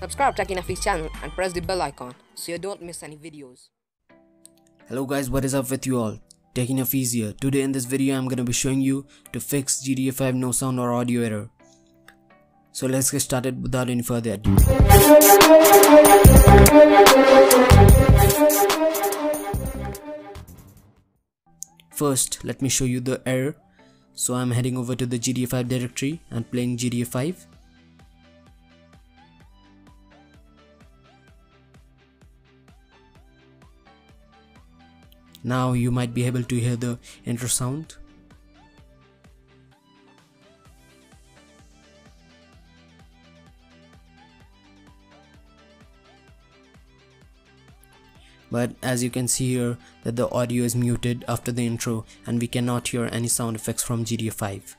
Subscribe to Techy Nafiz channel and press the bell icon so you don't miss any videos. Hello guys, what is up with you all? Techy Nafiz here. Today in this video I'm gonna be showing you to fix GTA 5 no sound or audio error. So let's get started without any further ado. First, let me show you the error. So I'm heading over to the GTA 5 directory and playing GTA 5. Now you might be able to hear the intro sound. But as you can see here that the audio is muted after the intro and we cannot hear any sound effects from GTA 5.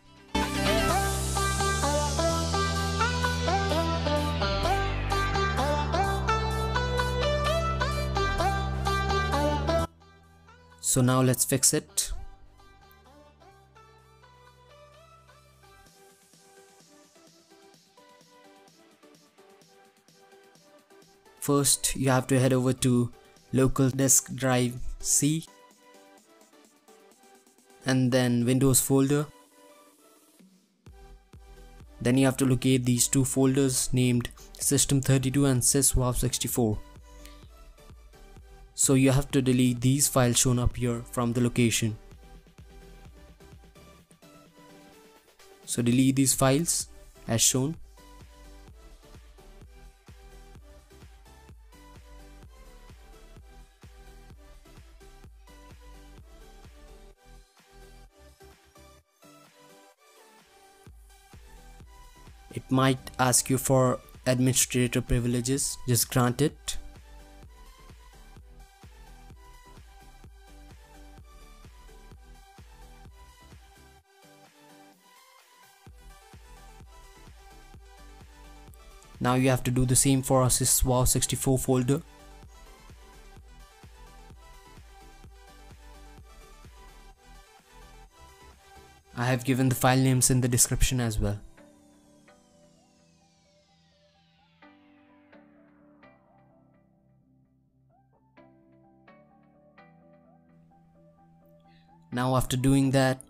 So now let's fix it. First, you have to head over to local disk drive C and then Windows folder. Then you have to locate these two folders named system32 and SysWOW64. So you have to delete these files shown up here from the location. So delete these files as shown. It might ask you for administrator privileges, just grant it. Now you have to do the same for our SysWOW64 folder. I have given the file names in the description as well. Now after doing that,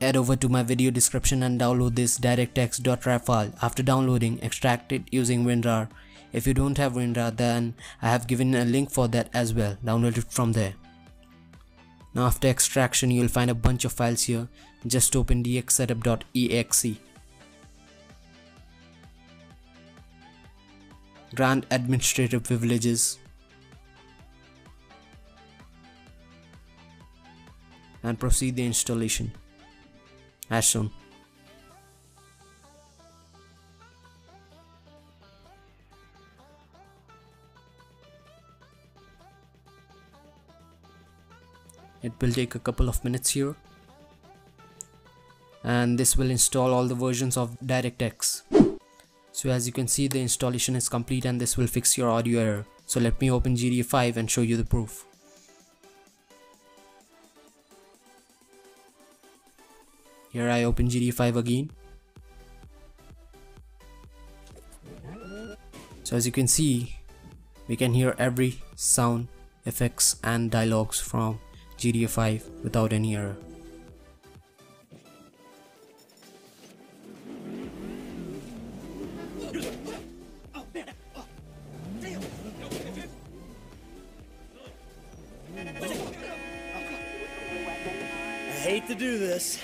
head over to my video description and download this DirectX.rar file. After downloading, extract it using WinRAR. If you don't have WinRAR, then I have given a link for that as well. Download it from there. Now after extraction, you will find a bunch of files here. Just open dxsetup.exe. Grant administrative privileges. And proceed the installation as shown. It will take a couple of minutes here, and this will install all the versions of DirectX. So as you can see, the installation is complete and this will fix your audio error. So let me open GTA 5 and show you the proof. Here I open GTA 5 again. So as you can see, we can hear every sound, effects and dialogues from GTA 5 without any error. I hate to do this.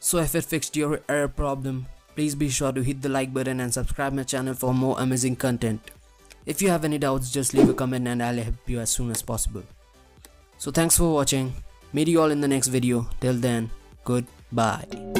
So if it fixed your error problem, please be sure to hit the like button and subscribe my channel for more amazing content. If you have any doubts, just leave a comment and I'll help you as soon as possible. So thanks for watching. Meet you all in the next video. Till then, goodbye.